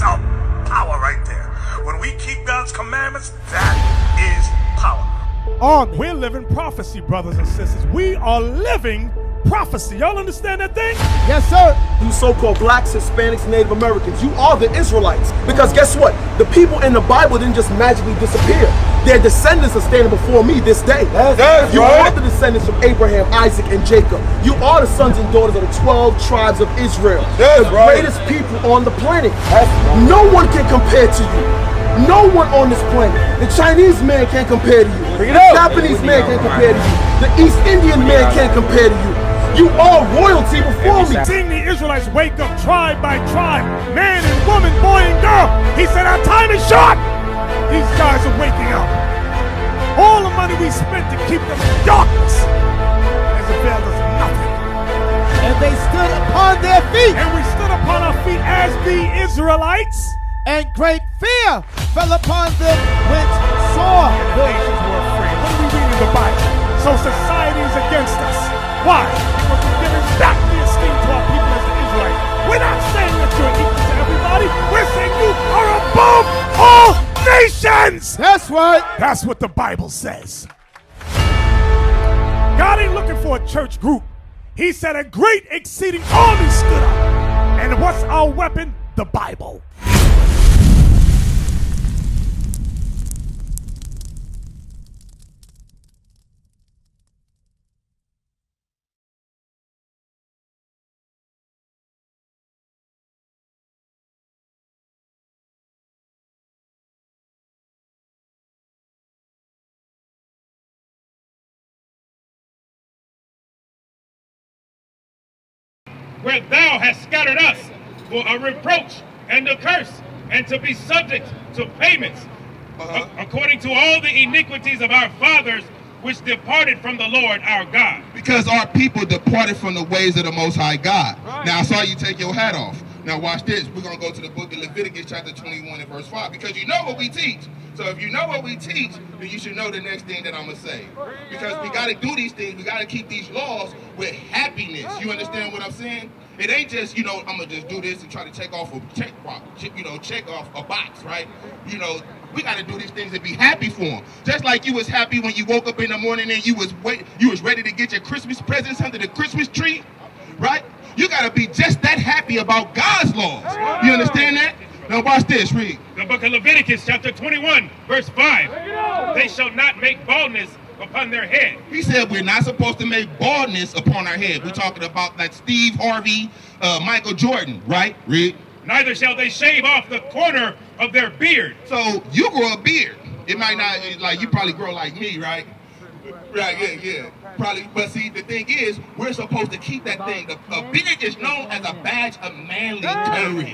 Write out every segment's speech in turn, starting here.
That's our power right there. When we keep God's commandments, that is power. We're living prophecy, brothers and sisters. We are living prophecy. Y'all understand that thing? Yes, sir. You so-called blacks, Hispanics, Native Americans, you are the Israelites. Because guess what? The people in the Bible didn't just magically disappear. Their descendants are standing before me this day. That's you right. Are the descendants of Abraham, Isaac, and Jacob. You are the sons and daughters of the 12 tribes of Israel. That's the greatest people on the planet. That's no one can compare to you. No one on this planet. The Chinese man can't compare to you. The Japanese man can't compare to you. The East Indian man can't compare to you. You are royalty before me. Seeing the Israelites wake up tribe by tribe, man and woman, boy and girl. He said, our time is short. These guys are waking up. All the money we spent to keep them in darkness has availed us nothing. And they stood upon their feet. And we stood upon our feet as the Israelites. And great fear fell upon them which saw the nations were afraid. What do we read in the Bible? So society is against us. Why? Because we're giving back the esteem to our people as the Israelites. We're not saying that you're equal to everybody. We're saying you are above all nations. That's right. That's what the Bible says. God ain't looking for a church group. He said a great exceeding army stood up. And what's our weapon? The Bible. Where thou hast scattered us for a reproach and a curse, and to be subject to payments, according to all the iniquities of our fathers, which departed from the Lord our God. Because our people departed from the ways of the Most High God. Right. Now I saw you take your hat off. Now watch this. We're going to go to the book of Leviticus chapter 21 and verse 5, because you know what we teach. So if you know what we teach, then you should know the next thing that I'm going to say. Because we got to do these things. We got to keep these laws with happiness. You understand what I'm saying? It ain't just, you know, I'm going to just do this and try to take off a check, you know, check off a box, right? You know, we got to do these things and be happy for them. Just like you was happy when you woke up in the morning and you was ready to get your Christmas presents under the Christmas tree, right? You got to be just that happy about God's laws. You understand that? Now watch this, read. The book of Leviticus chapter 21, verse 5. They shall not make baldness upon their head. He said we're not supposed to make baldness upon our head. We're talking about like Steve Harvey, Michael Jordan, right? Read. Neither shall they shave off the corner of their beard. So you grow a beard. It might not, like you probably grow like me, right? Right, yeah, probably. But see, the thing is, we're supposed to keep that thing. The beard is known as a badge of manly courage.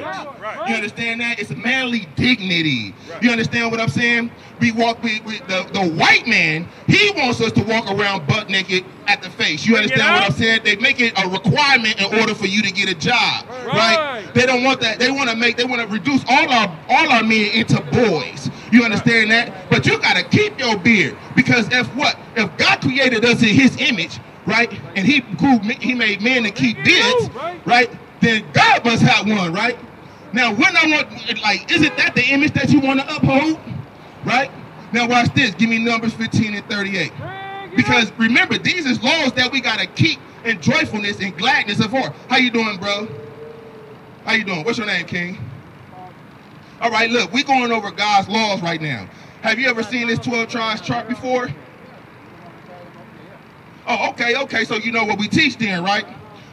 You understand that? It's manly dignity. You understand what I'm saying? We walk with the white man. He wants us to walk around butt naked at the face. You understand what I'm saying? They make it a requirement in order for you to get a job, right? They don't want that. They want to make. They want to reduce all our men into boys. You understand that? But you gotta keep your beard, because if what? If God created us in His image, right? And He made men to keep beards, right? Then God must have one, right? Now, when I want, like, isn't that the image that you want to uphold, right? Now, watch this. Give me Numbers 15 and 38. Because remember, these is laws that we gotta keep in joyfulness and gladness of heart. How you doing, bro? How you doing? What's your name, King? All right, look, we're going over God's laws right now. Have you ever seen this 12 tribes chart before? Oh, okay, so you know what we teach then, right?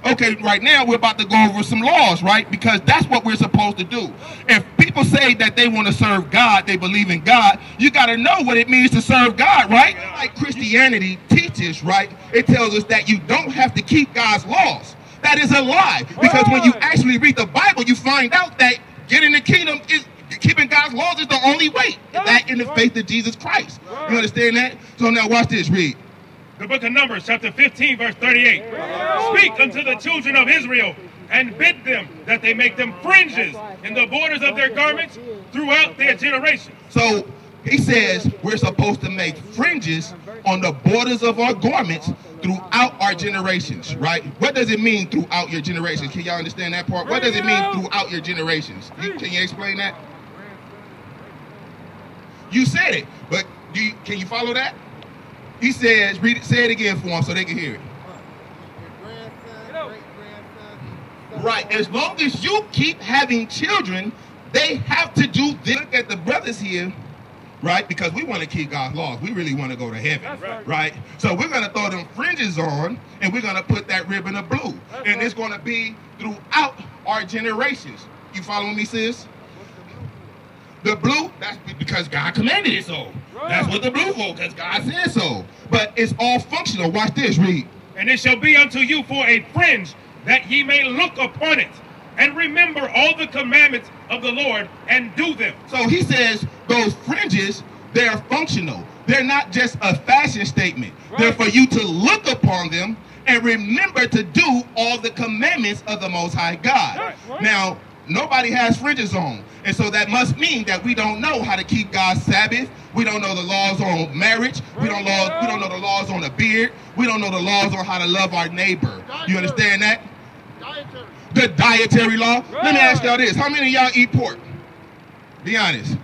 Okay, right now we're about to go over some laws, right? Because that's what we're supposed to do. If people say that they want to serve God, they believe in God, you got to know what it means to serve God, right? Like Christianity teaches, right? It tells us that you don't have to keep God's laws. That is a lie, because when you actually read the Bible, you find out that getting the kingdom is... keeping God's laws is the only way. That in the faith of Jesus Christ. You understand that? So now watch this, read. The book of Numbers, chapter 15, verse 38. Speak unto the children of Israel, and bid them that they make them fringes in the borders of their garments throughout their generations. So he says we're supposed to make fringes on the borders of our garments throughout our generations, right? What does it mean throughout your generations? Can y'all understand that part? What does it mean throughout your generations? Can you explain that? You said it, but can you follow that? He says, read it, say it again for them so they can hear it. Right, as long as you keep having children, they have to do this. Look at the brothers here, right? Because we want to keep God's laws. We really want to go to heaven, right? So we're going to throw them fringes on, and we're going to put that ribbon of blue. And it's going to be throughout our generations. You following me, sis? The blue, that's because God commanded it so. That's what the blue for, because God said so. But it's all functional. Watch this, read. And it shall be unto you for a fringe, that ye may look upon it, and remember all the commandments of the Lord, and do them. So he says those fringes, they're functional. They're not just a fashion statement. Right. They're for you to look upon them and remember to do all the commandments of the Most High God. Right. Now, nobody has fringes on, and so that must mean that we don't know how to keep God's Sabbath. We don't know the laws on marriage. We don't know the laws on a beard. We don't know the laws on how to love our neighbor. You understand that? The dietary law. Let me ask y'all this. How many of y'all eat pork? Be honest.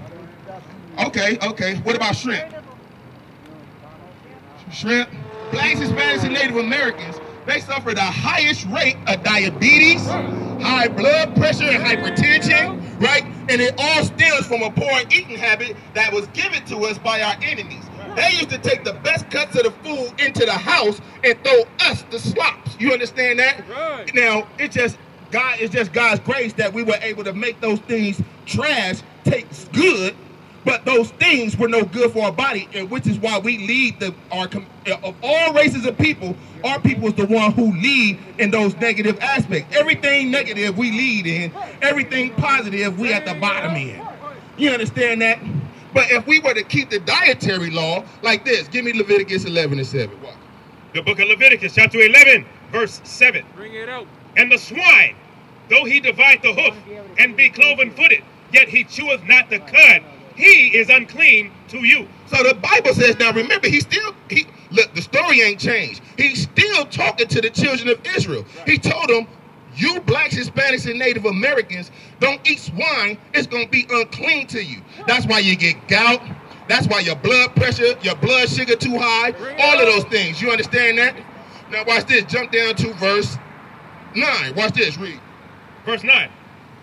Okay, okay. What about shrimp? Shrimp? Blacks, Hispanics, and Native Americans, they suffer the highest rate of diabetes, high blood pressure, and hypertension, right? And it all stems from a poor eating habit that was given to us by our enemies. They used to take the best cuts of the food into the house and throw us the slops. You understand that? Right. Now, it's just God. It's just God's grace that we were able to make those things trash taste good, but those things were no good for our body, and which is why we lead of all races of people, our people is the one who lead in those negative aspects. Everything negative we lead in, everything positive we at the bottom in. You understand that? But if we were to keep the dietary law like this, give me Leviticus 11:7. Watch. The book of Leviticus, chapter 11, verse 7. Bring it out. And the swine, though he divide the hoof and be cloven-footed, yet he cheweth not the cud. He is unclean to you. So the Bible says, now remember, look, the story ain't changed. He's still talking to the children of Israel. He told them, you blacks, Hispanics, and Native Americans don't eat swine, it's going to be unclean to you. That's why you get gout. That's why your blood pressure, your blood sugar too high, all of those things. You understand that? Now watch this. Jump down to verse 9. Watch this. Read. Verse 9.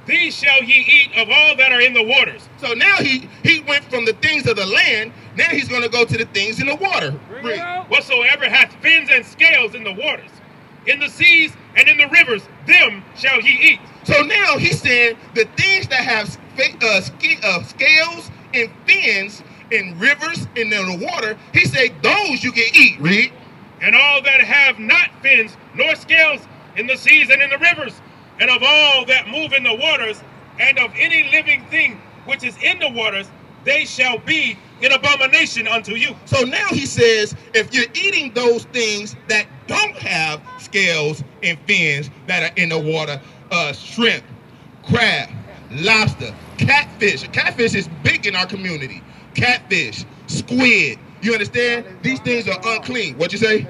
These shall ye eat of all that are in the waters. So now he went from the things of the land. Now he's going to go to the things in the water. Read. Whatsoever hath fins and scales in the waters, in the seas and in the rivers, them shall ye eat. So now he's saying the things that have scales and fins in rivers and in the water, he said those you can eat. Read. And all that have not fins nor scales in the seas and in the rivers, and of all that move in the waters, and of any living thing which is in the waters, they shall be an abomination unto you. So now he says, if you're eating those things that don't have scales and fins that are in the water, shrimp, crab, lobster, catfish. Catfish is big in our community. Catfish, squid. You understand? These things are unclean. What you say?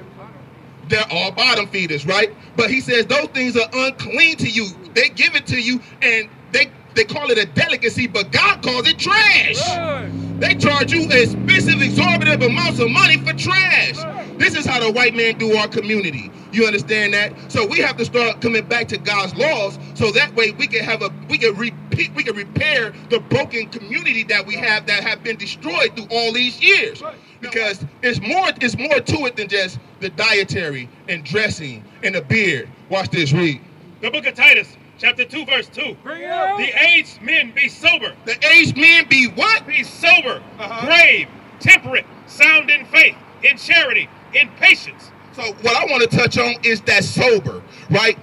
They're all bottom feeders, right? But he says those things are unclean to you. They give it to you, and they call it a delicacy, but God calls it trash. They charge you expensive, exorbitant amounts of money for trash. This is how the white man do our community. You understand that? So we have to start coming back to God's laws, so that way we can have we can repair the broken community that we have that have been destroyed through all these years. Because it's more to it than just the dietary and dressing and the beard. Watch this, read. The book of Titus, Chapter 2, verse 2. Bring it up. The aged men be sober. The aged men be what? Be sober, grave, temperate, sound in faith, in charity, in patience. So what I want to touch on is that sober, right?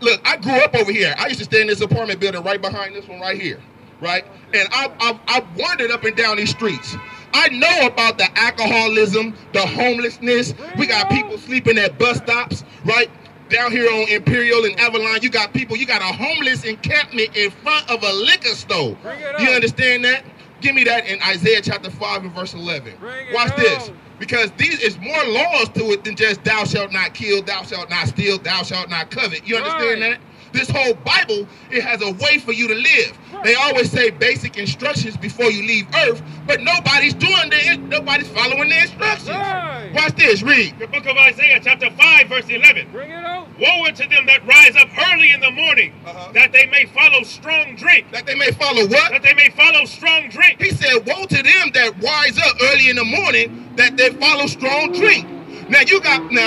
Look, I grew up over here. I used to stay in this apartment building right behind this one right here, right? And I've wandered up and down these streets. I know about the alcoholism, the homelessness. We got people sleeping at bus stops, right? Down here on Imperial and Avalon, you got people, you got a homeless encampment in front of a liquor store. You understand that? Give me that in Isaiah chapter 5 and verse 11. Watch this. Because these is more laws to it than just thou shalt not kill, thou shalt not steal, thou shalt not covet. You understand that? This whole Bible, it has a way for you to live. They always say basic instructions before you leave earth, but nobody's following the instructions. Watch this, read. The book of Isaiah chapter 5 verse 11. Bring it out. Woe unto them that rise up early in the morning, that they may follow strong drink. That they may follow what? That they may follow strong drink. He said, woe to them that rise up early in the morning, that they follow strong drink. Now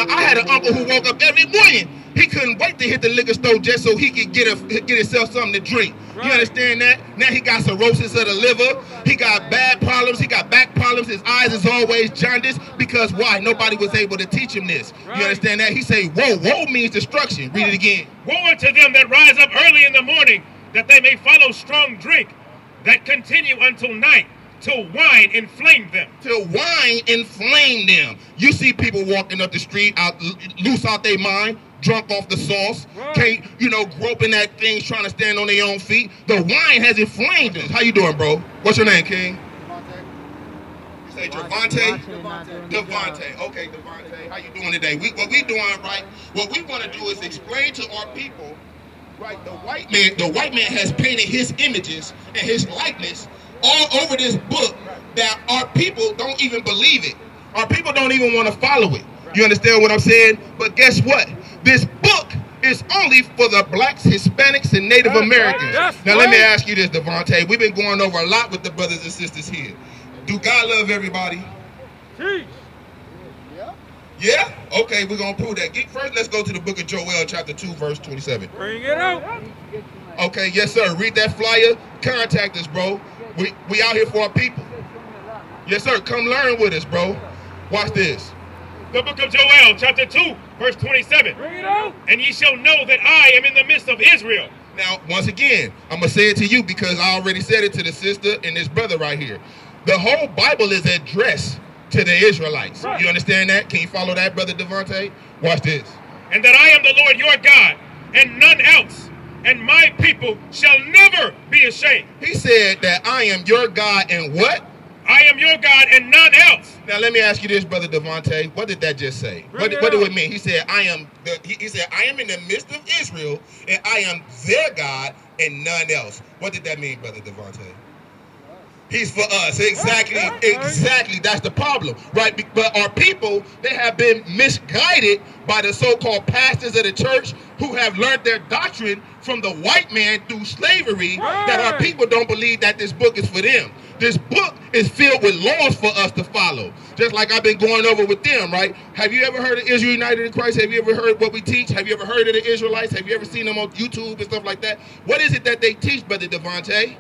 I had an uncle who woke up every morning. He couldn't wait to hit the liquor store just so he could get himself something to drink. You understand that? Now he got cirrhosis of the liver. He got bad problems. He got back problems. His eyes is always jaundiced. Because why? Nobody was able to teach him this. You understand that? He say, woe. Woe means destruction. Read it again. Woe unto them that rise up early in the morning, that they may follow strong drink, that continue until night. Till wine inflamed them. Till wine inflamed them. You see people walking up the street, loose out their mind, drunk off the sauce, can't, you know, groping at things, trying to stand on their own feet. The wine has inflamed them. How you doing, bro? What's your name, King? You say Javante? Devontae. Okay, Devontae. How you doing today? What we doing, right, what we want to do is explain to our people, right, the white man has painted his images and his likeness all over this book that our people don't even believe it. Our people don't even want to follow it. You understand what I'm saying? But guess what? This book is only for the blacks, Hispanics, and Native Americans. Now let me ask you this, Devontae. We've been going over a lot with the brothers and sisters here. Do God love everybody? Yeah? Okay, we're going to prove that. First, let's go to the book of Joel, chapter 2, verse 27. Bring it out. Okay, yes, sir. Read that flyer. Contact us, bro. We out here for our people. Yes, sir. Come learn with us, bro. Watch this. The book of Joel, chapter 2, verse 27. Bring it out. And ye shall know that I am in the midst of Israel. Now, once again, I'm going to say it to you because I already said it to the sister and this brother right here. The whole Bible is addressed to the Israelites. You understand that? Can you follow that, Brother Devontae? Watch this. And that I am the Lord your God, and none else. And my people shall never be ashamed. He said that I am your God and what? I am your God and none else. Now let me ask you this, Brother Devontae. What did that just say? What do it mean? He said, I am in the midst of Israel and I am their God and none else. What did that mean, Brother Devontae? He's for us. Exactly. Exactly. That's the problem, right? But our people, they have been misguided by the so-called pastors of the church who have learned their doctrine from the white man through slavery, that our people don't believe that this book is for them. This book is filled with laws for us to follow, just like I've been going over with them, right? Have you ever heard of Israel United in Christ? Have you ever heard what we teach? Have you ever heard of the Israelites? Have you ever seen them on YouTube and stuff like that? What is it that they teach, Brother Devontae?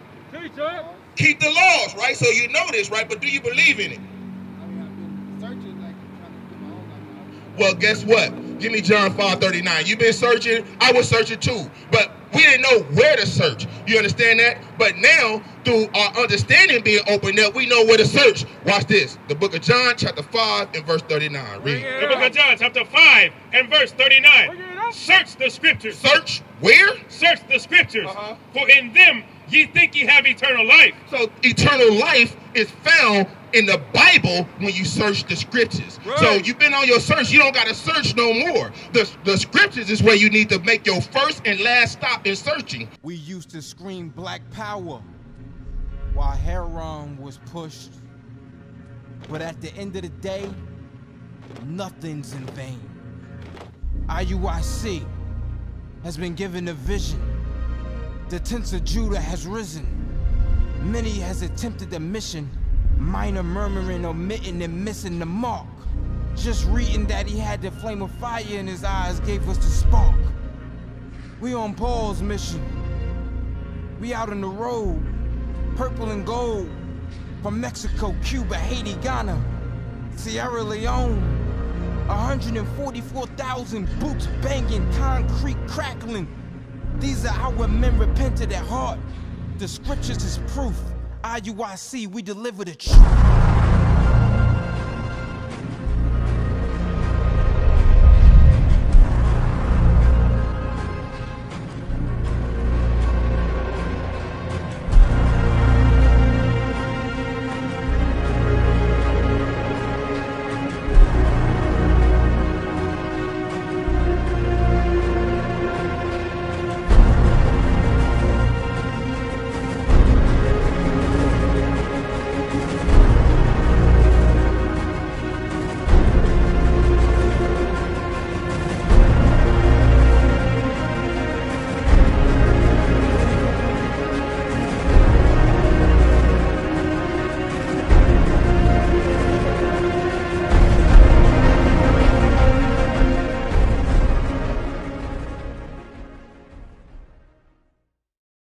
Keep the laws, right? So you know this, right? But do you believe in it? I mean, I've been searching, like, trying to do my own life. Well, guess what? Give me John 5:39. You've been searching. I was searching too. But we didn't know where to search. You understand that? But now, through our understanding being opened up, we know where to search. Watch this. The book of John, chapter 5, and verse 39. Read. The book of John, chapter 5, and verse 39. Search the scriptures. Search where? Search the scriptures. For in them ye think ye have eternal life. So eternal life is found in the Bible when you search the scriptures. So you've been on your search. You don't got to search no more. The scriptures is where you need to make your first and last stop in searching. We used to scream black power while Heron was pushed. But at the end of the day, nothing's in vain. IUIC has been given a vision. The tents of Judah has risen. Many has attempted the mission, minor murmuring, omitting, and missing the mark. Just reading that he had the flame of fire in his eyes gave us the spark. We on Paul's mission. We out on the road, purple and gold. From Mexico, Cuba, Haiti, Ghana, Sierra Leone. 144,000 boots banging, concrete crackling. These are our men repented at heart. The scriptures is proof. IUIC, we deliver the truth.